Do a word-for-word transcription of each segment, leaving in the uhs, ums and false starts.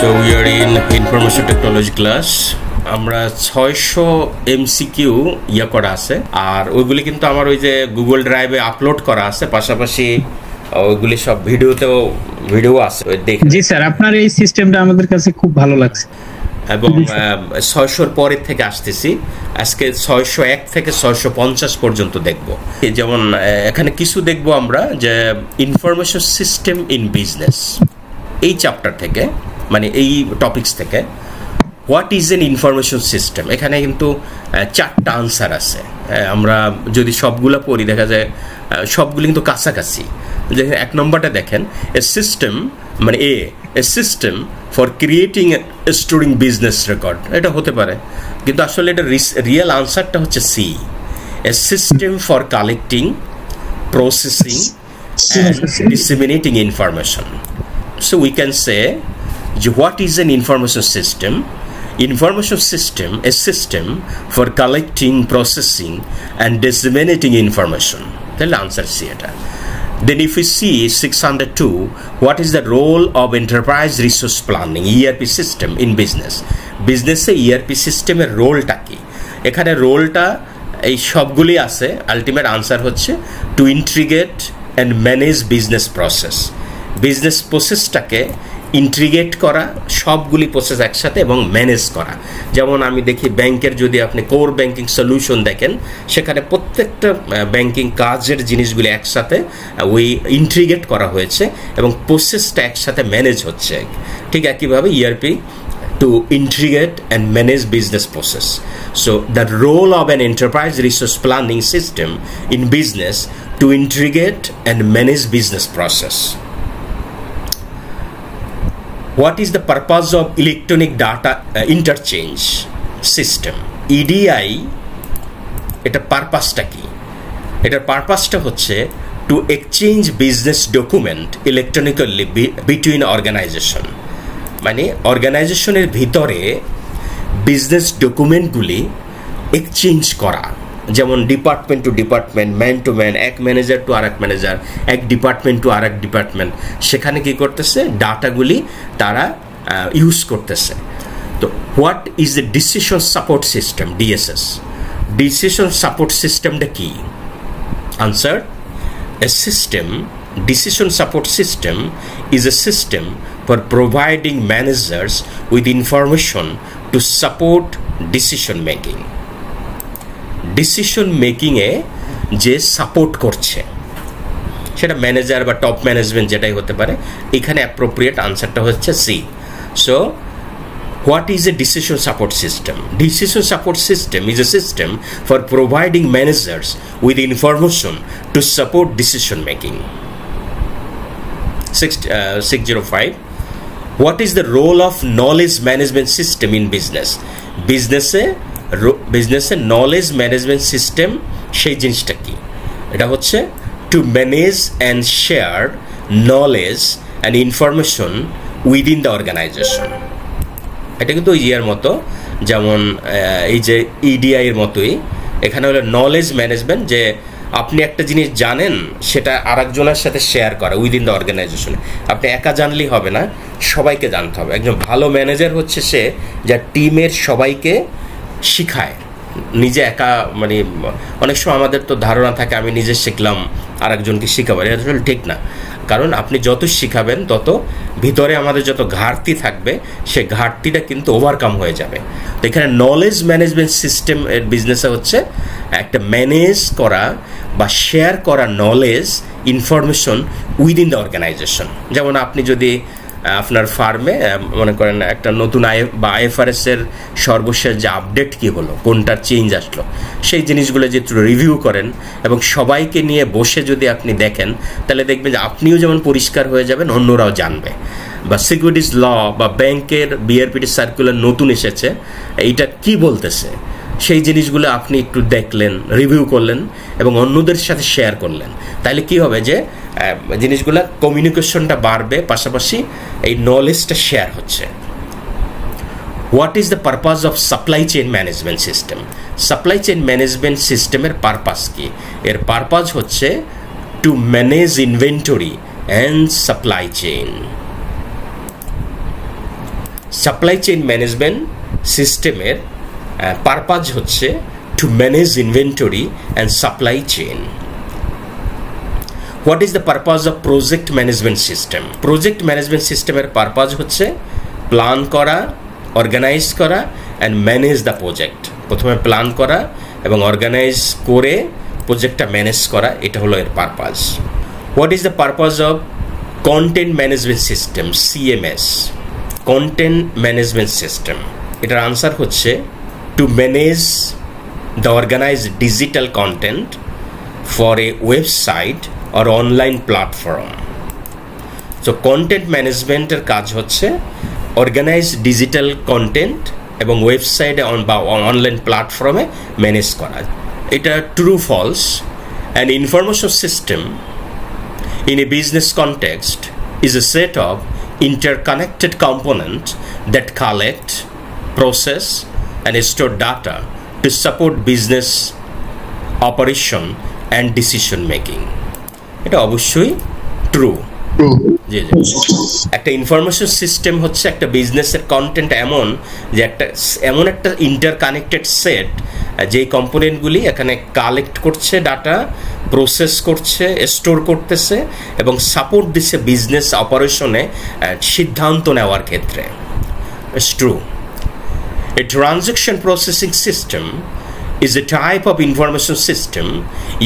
So we are in information technology class. আমরা six hundred MCQ ইয়া করা আছে আর ওইগুলি কিন্তু আমার ওই যে গুগল ড্রাইভে আপলোড করা আছে পাশাপাশি ওইগুলি সব ভিডিওতেও ভিডিও আছে দেখুন জি স্যার আপনার এই সিস্টেমটা আমাদের কাছে খুব ভালো লাগছে এবং six hundred এর পরে থেকে আসতেছি আজকে six hundred one থেকে six hundred fifty পর্যন্ত দেখব যেমন এখানে কিছু দেখব আমরা যে ইনফরমেশন সিস্টেম ইন বিজনেস এই চ্যাপ্টার থেকে মানে এই টপিকস থেকে What is an information system? এখানে কিন্তু চারটা আনসার আছে আমরা যদি সবগুলা পড়ি দেখা যায় সবগুলো কিন্তু কাছাকাছি দেখেন এক নম্বরটা দেখেন a system মানে a a system for creating and storing business record এটা হতে পারে কিন্তু আসলে এটা রিয়েল আনসারটা হচ্ছে c a system for collecting processing and disseminating information so we can say what is an information system Information system, a system for collecting, processing, and disseminating information. The answer is here. Then if we see six hundred two, what is the role of enterprise resource planning, E R P system in business? Business e E R P system er role ta ki. Ekhane role ta ei shobguli ache. Ultimate answer hocche to integrate and manage business process. Business process ta ke Integrate করা সবগুলি process একসাথে এবং manage করা যেমন আমি দেখি ব্যাংকের যদি আপনি কোর ব্যাংকিং সলিউশন দেখেন সেখানে প্রত্যেকটা ব্যাংকিং কাজের জিনিসগুলি একসাথে ওই ইন্টিগ্রেট করা হয়েছে এবং প্রসেসটা একসাথে ম্যানেজ হচ্ছে ঠিক আছে কিভাবে ERP to integrate and manage business process. So the role of an enterprise resource planning system in business to integrate and manage business process. What is the purpose of electronic data uh, interchange system? E D I, it's a purpose taki. It's a purpose ta hoche to exchange business document electronically be, between organization. Mane organization er bhitore business document guli exchange kora. Jamon department to department, man to man, ek manager to arak manager, ek department to arak department. Shekhane ki kortese data guli tara uh, use kortese. So what is the decision support system D S S? Decision support system the key. Answer: a system. Decision support system is a system for providing managers with information to support decision making. Decision making এ যে support করছে সেটা manager বা top management যেটাই হতে পারে এখানে appropriate আনসারটা হচ্ছে C so what is a decision support system decision support system is a system for providing managers with information to support decision making six oh five what is the role of knowledge management system in business business এ Business and knowledge management system সেই জিনিসটা কি এটা হচ্ছে to manage and share knowledge and information within the organization এটা কিন্তু ইয়ার মতো যেমন এই যে E D I এর মতই এখানে হলো knowledge management যে আপনি একটা জিনিস জানেন সেটা আরেকজনের সাথে শেয়ার করা within the organization আপনি একা জানলেই হবে না সবাইকে জানতে হবে একজন ভালো ম্যানেজার হচ্ছে সে যে টিমের সবাইকে শিখায় নিজে একা মানে অনেক সময় আমাদের তো ধারণা থাকে আমি নিজে শিখলাম আরেকজনকে শেখাবো এটা আসলে ঠিক না কারণ আপনি যত শিখাবেন তত ভিতরে আমাদের যত ঘাটতি থাকবে সেই ঘাটতিটা কিন্তু ওভারকাম হয়ে যাবে তো এখানে নলেজ ম্যানেজমেন্ট সিস্টেম এর বিজনেসে হচ্ছে একটা ম্যানেজ করা বা শেয়ার করা knowledge information within the organisation যেমন আপনি যদি আপনার ফার্মে মনে করেন একটা নতুন I F R S এর সর্বশেষ যে আপডেট কি হলো কোনটা চেঞ্জ আসলো সেই জিনিসগুলো যে রিভিউ করেন এবং সবাইকে নিয়ে বসে যদি আপনি দেখেন তাহলে দেখবেন যে আপনিও যেমন পরিষ্কার হয়ে যাবেন অন্যরাও জানবে বা সিকিউরিটিজ ল বা ব্যাংকের বিআরপিটি সার্কুলার নতুন এসেছে এইটা কি বলতেছে সেই জিনিসগুলো আপনি একটু দেখলেন রিভিউ করলেন এবং অন্যদের সাথে শেয়ার করলেন তাহলে কি হবে যে জিনিসগুলো কমিউনিকেশনটা বাড়বে পাশাপাশি এই নলেজটা শেয়ার হচ্ছে what is the purpose of supply chain management system supply chain management সিস্টেমের পারপাস কি এর পারপাস হচ্ছে to manage inventory and supply chain supply chain management সিস্টেমের পারপাস হচ্ছে to manage inventory and supply chain. What is the purpose of project management system? Project management সিস্টেমের purpose হচ্ছে plan করা, organise করা and manage the project. প্রথমে plan করা এবং organise করে প্রজেক্টটা ম্যানেজ করা, এটা হলো এর purpose. What is the purpose of content management system, CMS? Content management system, এটার আনসার হচ্ছে to manage the organise digital content for a website or online platform. So content ম্যানেজমেন্টের কাজ হচ্ছে অর্গানাইজ ডিজিটাল কন্টেন্ট এবং ওয়েবসাইটে বা online প্ল্যাটফর্মে manage করা। এটা true false. An information system in a business context is a set of interconnected components that collect, process and store data to support business operation and decision making. এটা অবশ্যই true. জি জি, একটা information system হচ্ছে একটা বিজনেসের content এমন যে একটা এমন একটা ইন্টারকানেক্টেড সেট, যেই কম্পোনেন্টগুলি এখানে কালেক্ট করছে ডাটা, প্রসেস করছে, স্টোর করতেছে এবং সাপোর্ট দিচ্ছে বিজনেস অপারেশনে সিদ্ধান্ত নেওয়ার ক্ষেত্রে। It's true. A transaction processing system is a type of information system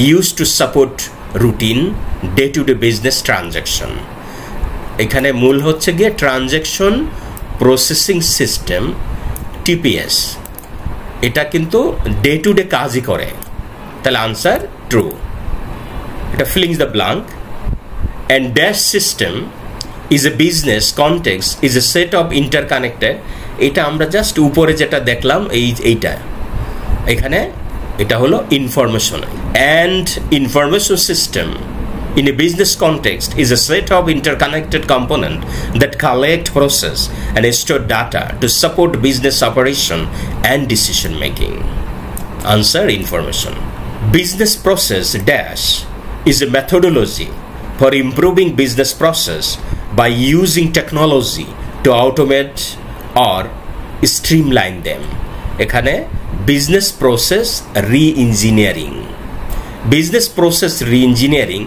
use to support routine day to day business transaction. এখানে মূল হচ্ছে গিয়ে ট্রানজ্যাকশন প্রসেসিং সিস্টেম, টিপিএস, এটা কিন্তু ডে টু ডে কাজই করে। তাহলে আনসার ট্রু। এটা fillings the blank. And dash system is a business context is a set of interconnected, এটা আমরা জাস্ট উপরে যেটা দেখলাম এই এইটা এখানে, এটা হলো information. And information system in a business context is a set of interconnected component that collect, process and store data to support business operation and decision making. Answer: information. Business process dash is a methodology for improving business process by using technology to automate or streamline them. এখানে business process re-engineering. Business process re-engineering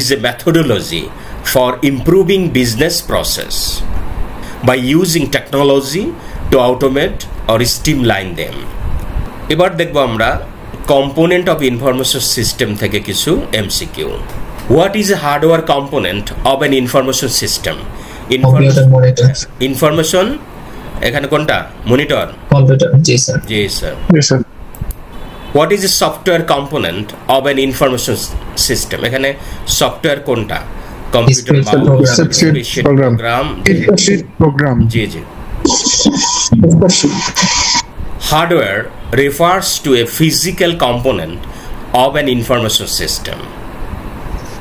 is a methodology for improving business process by using technology to automate or streamline them. এবার দেখব আমরা component of information system থেকে কিছু MCQ. What is a hardware component of an information system? Information, এখানে কোনটা? Monitor, computer. জি sir, জি sir. What is a software component of an information system? এখানে সফটওয়্যার কোনটা? Computer program, program. জি জি। Hardware refers to a physical component of an information system.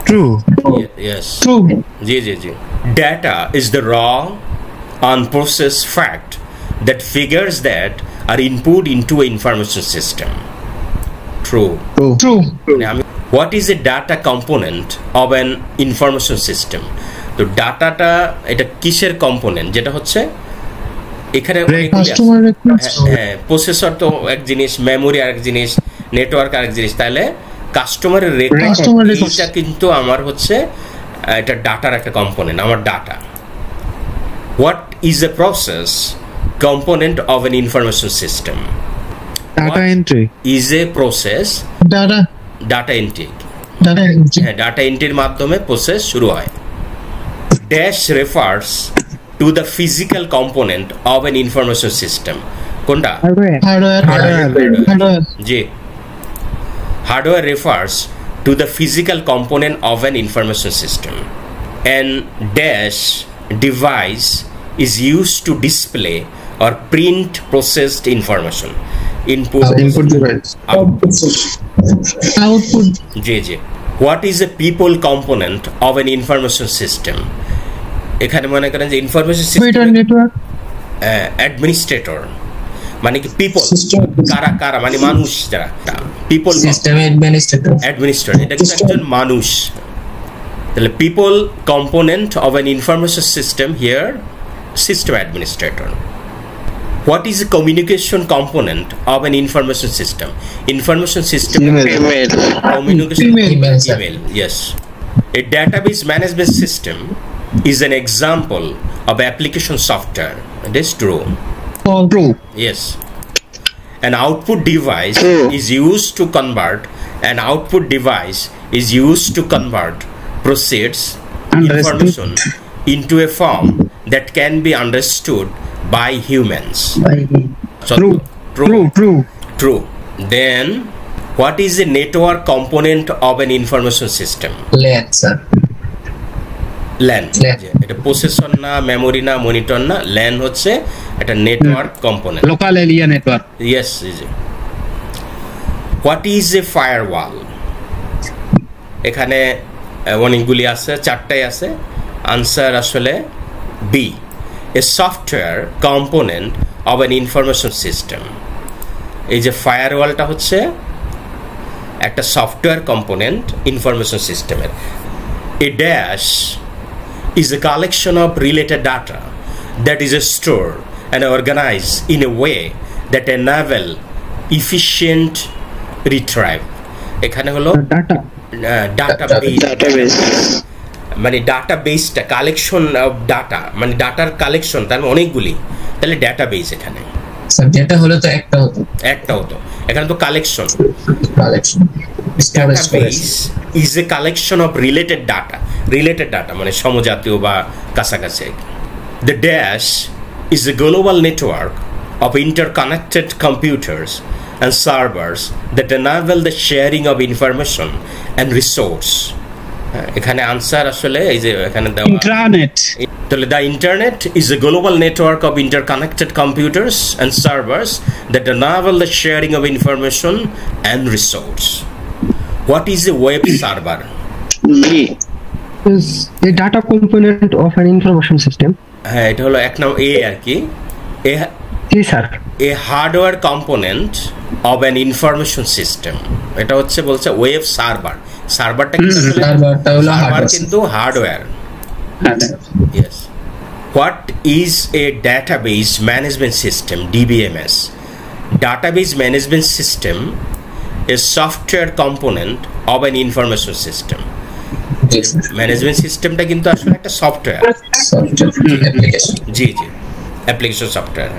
True. Yes, true. জি জি জি। Data is the raw unprocessed fact that figures that are input into a information system. True. True. True. What is a data component of an information system? The data টা এটা কিসের component? যেটা হচ্ছে এখানে processor তো এক জিনিস, memory আরেক জিনিস, নেটওয়ার্ক আরেক জিনিস। তাহলে কাস্টমারের রেকর্ডটা কিন্তু আমার হচ্ছে এটা ডাটার একটা কম্পোনেন্ট, আমার data. What is a process component of an information system? Data entry is a process. Data. Data entry. Data entry. Yeah, data entry মাধ্যমে process শুরু হয়। Dash refers to the physical component of an information system. কোনটা? Hardware. Hardware. Hardware. G. Hardware refers to the physical component of an information system. An dash device is used to display or print processed information. Input, input device, output, output. J J. What is a people component of an information system? এখানে মনে করেন যে information system network administrator মানে কি people, কারা কারা মানে মানুষ, যারা people সিস্টেম অ্যাডমিনিস্ট্রেটর অ্যাডমিনিস্ট্রেটর এটা কিন্তু একজন মানুষ। তাহলে people component of an information system here system administrator. What is the communication component of an information system? Information system email. Email. Communication email. Email, email. Yes. A database management system is an example of application software. It is true. Oh, true. Yes. An output device true. is used to convert. An output device is used to convert proceeds information into a form that can be understood by humans. So, true. True. True. True. True. Then, what is the network component of an information system? LAN, sir. LAN. It is possession na, memory na, monitor na. LAN hoche at a network hmm. component. Local area network. Yes. Is it. What is a firewall? এখানে warning গুলি আছে চারটাই আছে answer আসলে B. A software component of an information system. এই যে firewall টা হচ্ছে একটা software component information system. A dash is a collection of related data that is stored and organized in a way that enable efficient retrieve. এখানে হলো data database database মানে database টা collection of data মানে ডাটার collection তার মানে অনেকগুলি তাহলে database এখানে স্যার ডেটা হলো তো একটা হতো একটা হতো এখানে তো collection collection database is a collection of related data related data মানে সমজাতীয় বা কাছাকাছি. The dash is a global network of interconnected computers and servers that enable the sharing of information and resource. Ekhane answer ashole ei je ekhane dewa intranet. The internet is a global network of interconnected computers and servers that enable the sharing of information and resource. What is a web server? B is the data component of an information system. Ha eta holo ek nam a ar ki a কি sir a hardware component of an information system এটা হচ্ছে বলছে web server সার্ভারটা কি সার্ভারটা হলো hardware কিন্তু hardware yes what is a database management system D B M S database management system is software component of an information system management সিস্টেমটা কিন্তু আসলে একটা সফটওয়্যার সফটওয়্যার অ্যাপ্লিকেশন জি জি application software.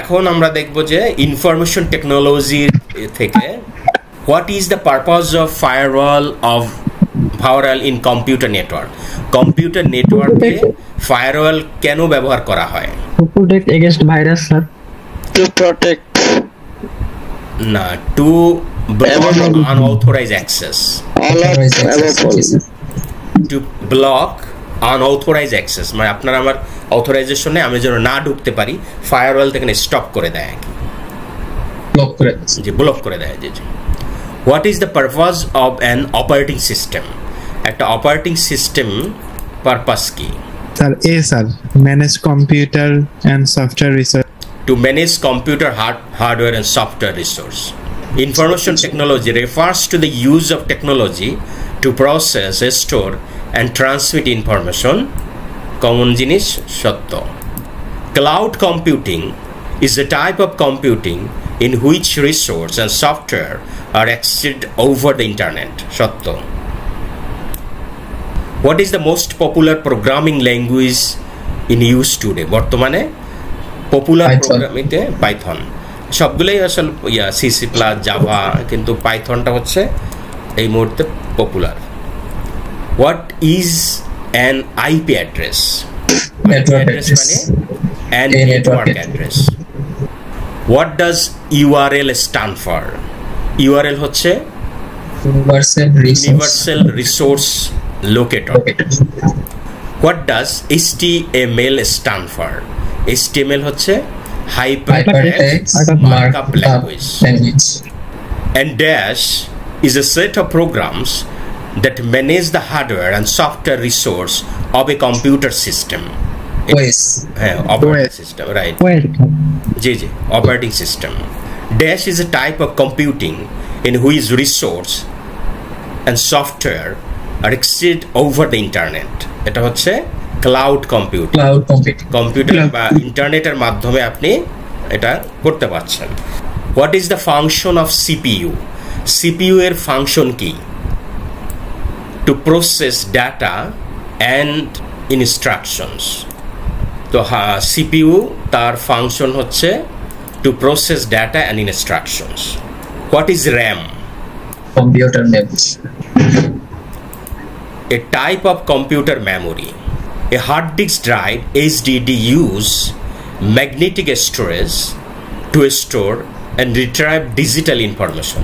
এখন আমরা দেখব যে information technology থেকে what is the purpose of firewall of firewall in computer network? Computer network A firewall কেন ব্যবহার করা হয়? To protect against virus, sir. To protect না to block unauthorized access. Unauthorized access. To block unauthorized access. মানে আপনারা আমার অথরাইজেশনে আমি যেন না ঢুকতে পারি ফায়ারওয়াল থেকে স্টপ করে দেয় ব্লক করে দেয় জি ব্লক করে দেয় জি. What is the purpose of an operating system একটা অপারেটিং সিস্টেম পারপাস কি sir A sir manage computer and software resource to manage computer hard hardware and software resource. Information technology refers to the use of technology to process, store and transmit information. Common জিনিস সত্য. Cloud computing is a type of computing in which resources and software are accessed over the internet. সত্য. What is the most popular programming language in use today? বর্তমানে popular programming তে Python সবগুলোই আসলে ইয়া C C plus Java কিন্তু পাইথনটা হচ্ছে এই মুহূর্তে popular. What is an I P address? Network address and a network address. What does U R L stand for? U R L হচ্ছে universal resource, universal resource locator. What does H T M L stand for? H T M L হচ্ছে hypertext markup language. And dash is a set of programs that manage the hardware and software resource of a computer system. O S. Yeah, operating O S. System, right. J J, operating system. Dash is a type of computing in which resource and software are accessed over the internet. Eta hocche cloud computing cloud computing computer বা ইন্টারনেটের মাধ্যমে আপনি এটা করতে পারছেন। What is the function of CPU? CPU এর function কি? To process data and instructions. তো হ্যাঁ, সিপিইউ তার ফাংশন হচ্ছে to process data and instructions. What is RAM? Computer memory. A type of computer memory. A hard disk drive H D D use magnetic storage to store and retrieve digital information.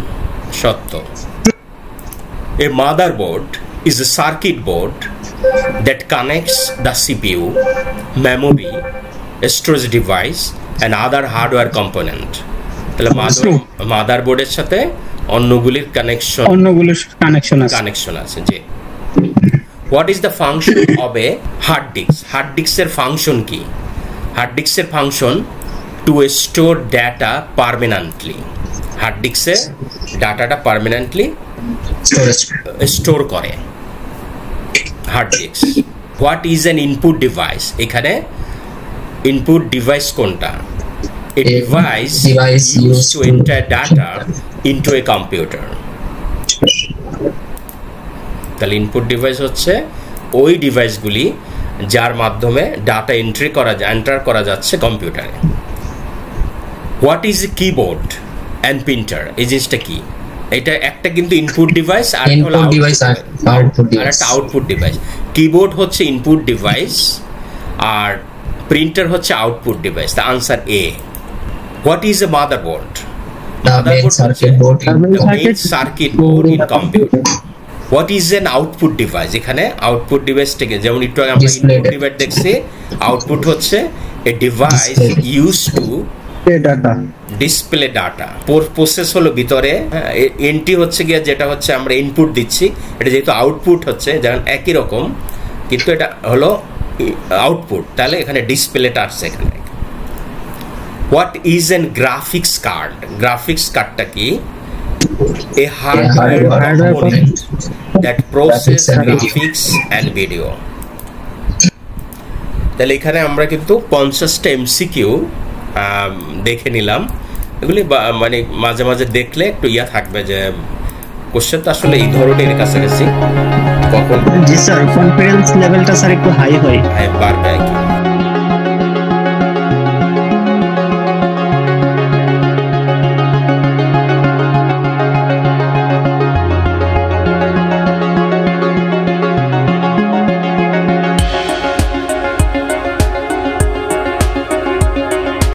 Shatto. A motherboard is a circuit board that connects the C P U, memory, storage device and other hardware component. Tale motherboard er sathe onnogulir connection onnogulir connection ache connection ache je. What is the function of a hard disk? Hard disk er function ki? Hard disk er function to store data permanently. Hard disk er data ta permanently store kore hard disk. What is an input device? Ekhane input device konta? A device, device used to enter data into a computer. তাহলে input device হচ্ছে ওই ডিভাইসগুলি যার মাধ্যমে data entry করা enter করা যাচ্ছে কম্পিউটারে। What is keyboard and printer? এই জিনিসটা কি? এটা একটা কিন্তু ইনপুট ডিভাইস আর একটা আউটপুট ডিভাইস। কিবোর্ড হচ্ছে ইনপুট ডিভাইস আর প্রিন্টার হচ্ছে আউটপুট ডিভাইস। তা answer A. What is a motherboard? Motherboard circuit circuit board in computer. What is an output device? এখানে আউটপুট ডিভাইস থেকে যেমন একটু আগে আমরা ইনপুট ডিভাইস দেখছি, আউটপুট হচ্ছে a device use to data display data. Process হলো ভিতরে, এন্ট্রি হচ্ছে গিয়ে যেটা হচ্ছে আমরা ইনপুট দিচ্ছি, এটা যেহেতু আউটপুট হচ্ছে যেমন একই রকম কিন্তু এটা হলো আউটপুট, তাহলে এখানে ডিসপ্লেটা আসছে এখানে। What is an graphics card? Graphics কার্ডটা কি? A hardware component that processes graphics and video. তাহলে এখানে আমরা কিন্তু পঞ্চাশটা এমসিকিউ দেখে নিলাম। এগুলি মানে মাঝে মাঝে দেখলে একটু ইয়া থাকবে যে কোশ্চেন তো আসলে এই ধরনের কাছাকাছি কখন জি স্যার কনফিডেন্স লেভেলটা স্যার একটু হাই হয় বাড়বে আর কি।